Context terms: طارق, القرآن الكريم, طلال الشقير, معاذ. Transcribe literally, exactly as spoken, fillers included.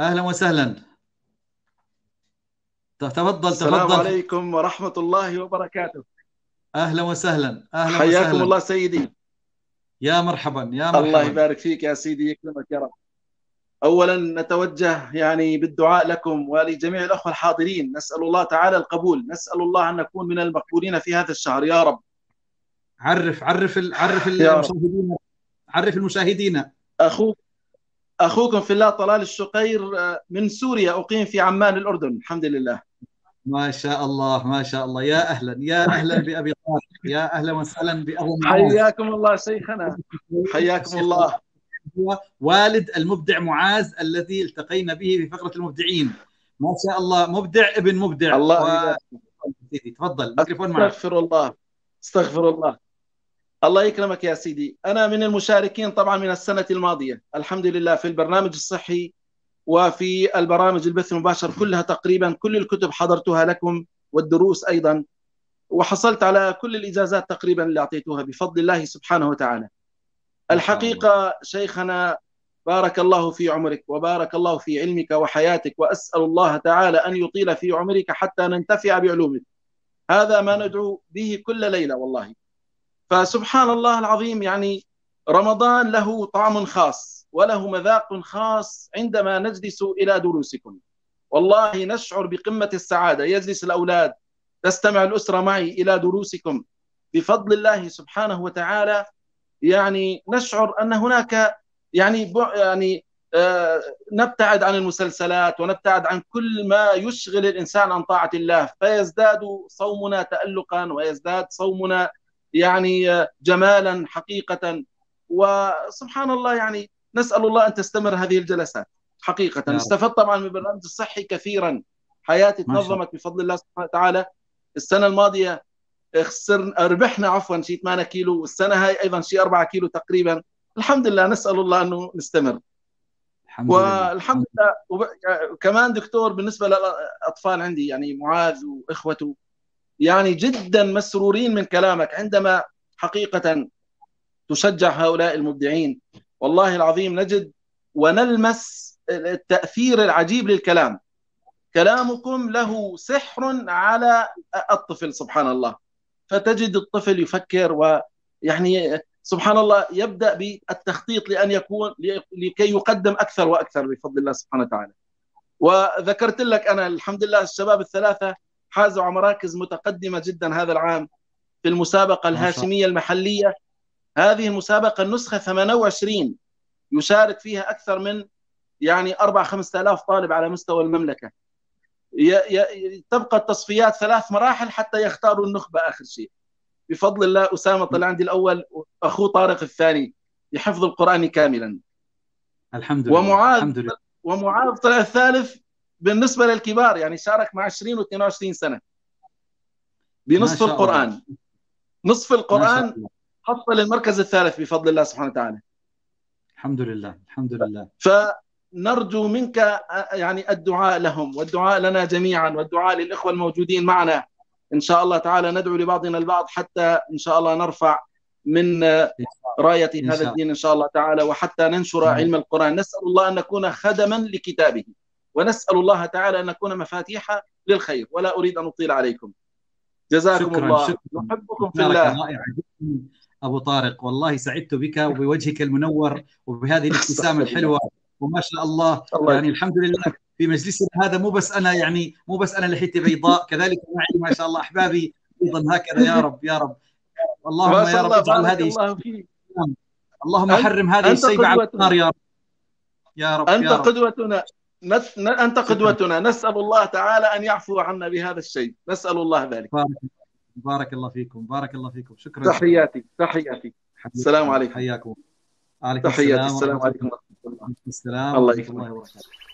أهلا وسهلا. تفضل السلام تفضل. عليكم ورحمة الله وبركاته. أهلا وسهلا. أهلا حياكم وسهلا. الله سيدي. يا مرحبا يا مرحبا. الله يبارك فيك يا سيدي، يكرمك يا رب. أولا نتوجه يعني بالدعاء لكم ولجميع الأخوة الحاضرين، نسأل الله تعالى القبول، نسأل الله أن نكون من المقبولين في هذا الشهر يا رب. عرف عرف عرف المشاهدين، عرف المشاهدين. أخوك أخوكم في الله طلال الشقير من سوريا، أقيم في عمان الأردن الحمد لله. ما شاء الله ما شاء الله. يا أهلا يا أهلا بأبي طارق، يا أهلا وسهلا بأبو معاذ. حياكم الله شيخنا، حياكم الله. هو والد المبدع معاذ الذي التقينا به في فقرة المبدعين. ما شاء الله مبدع ابن مبدع. الله و... تفضل الميكروفون معك. استغفر الله استغفر الله. الله يكرمك يا سيدي. أنا من المشاركين طبعا من السنة الماضية الحمد لله في البرنامج الصحي وفي البرامج البث المباشر كلها تقريبا، كل الكتب حضرتها لكم والدروس أيضا، وحصلت على كل الإجازات تقريبا اللي أعطيتها بفضل الله سبحانه وتعالى. الحقيقة شيخنا بارك الله في عمرك وبارك الله في علمك وحياتك، وأسأل الله تعالى أن يطيل في عمرك حتى ننتفع بعلومك. هذا ما ندعو به كل ليلة والله. فسبحان الله العظيم، يعني رمضان له طعم خاص وله مذاق خاص عندما نجلس إلى دروسكم، والله نشعر بقمة السعادة. يجلس الأولاد، تستمع الأسرة معي إلى دروسكم بفضل الله سبحانه وتعالى. يعني نشعر أن هناك يعني يعني آه نبتعد عن المسلسلات ونبتعد عن كل ما يشغل الإنسان عن طاعة الله، فيزداد صومنا تألقا ويزداد صومنا يعني جمالا حقيقة. وسبحان الله يعني نسأل الله أن تستمر هذه الجلسات حقيقة. استفدت طبعا من البرنامج الصحي كثيرا، حياتي تنظمت بفضل الله سبحانه وتعالى. السنة الماضية خسرنا ربحنا عفوا شيء ثمانية كيلو، والسنة هاي أيضا شيء أربعة كيلو تقريبا الحمد لله. نسأل الله أنه نستمر الحمد لله. والحمد لله وب... كمان دكتور بالنسبة للأطفال عندي يعني معاذ وإخوته يعني جدا مسرورين من كلامك عندما حقيقة تشجع هؤلاء المبدعين. والله العظيم نجد ونلمس التأثير العجيب للكلام، كلامكم له سحر على الطفل سبحان الله. فتجد الطفل يفكر ويعني سبحان الله يبدأ بالتخطيط لأن يكون لكي يقدم أكثر وأكثر بفضل الله سبحانه وتعالى. وذكرت لك أنا الحمد لله الشباب الثلاثة حازوا على مراكز متقدمة جدا هذا العام في المسابقة الهاشمية المحلية. هذه المسابقة النسخة ثمانية وعشرين يشارك فيها أكثر من يعني أربعة خمسة آلاف طالب على مستوى المملكة. تبقى التصفيات ثلاث مراحل حتى يختاروا النخبة آخر شيء بفضل الله. أسامة طلع عندي الأول، أخوه طارق الثاني يحفظ القرآن كاملا الحمد لله. ومعاذ ومعاذ طلع الثالث بالنسبة للكبار، يعني شارك مع عشرين واثنين وعشرين سنة بنصف القرآن، نصف القرآن حصل المركز الثالث بفضل الله سبحانه وتعالى الحمد لله الحمد لله. فنرجو منك يعني الدعاء لهم والدعاء لنا جميعا والدعاء للإخوة الموجودين معنا. إن شاء الله تعالى ندعو لبعضنا البعض حتى إن شاء الله نرفع من راية هذا الدين إن شاء الله تعالى، وحتى ننشر علم القرآن. نسأل الله أن نكون خدما لكتابه، ونسأل الله تعالى أن نكون مفاتيح للخير. ولا أريد أن أطيل عليكم، جزاكم شكراً الله. نحبكم في الله أبو طارق، والله سعدت بك وبوجهك المنور وبهذه الابتسامة الحلوة وما شاء الله. يعني الحمد لله في مجلسنا هذا مو بس أنا يعني مو بس أنا لحيتي بيضاء، كذلك معي ما شاء الله أحبابي أيضا هكذا. يا رب يا رب، اللهم يا رب اجعل هذه، اللهم حرم هذه السيبة على النار يا رب يا رب. أنت قدوتنا، أنت قدوتنا، نسأل الله تعالى أن يعفو عنا بهذا الشيء، نسأل الله ذلك. بارك الله فيكم بارك الله فيكم. شكرا. تحياتي تحياتي. السلام عليكم. حياكم. تحياتي. السلام عليكم. السلام عليكم ورحمة الله وبركاته.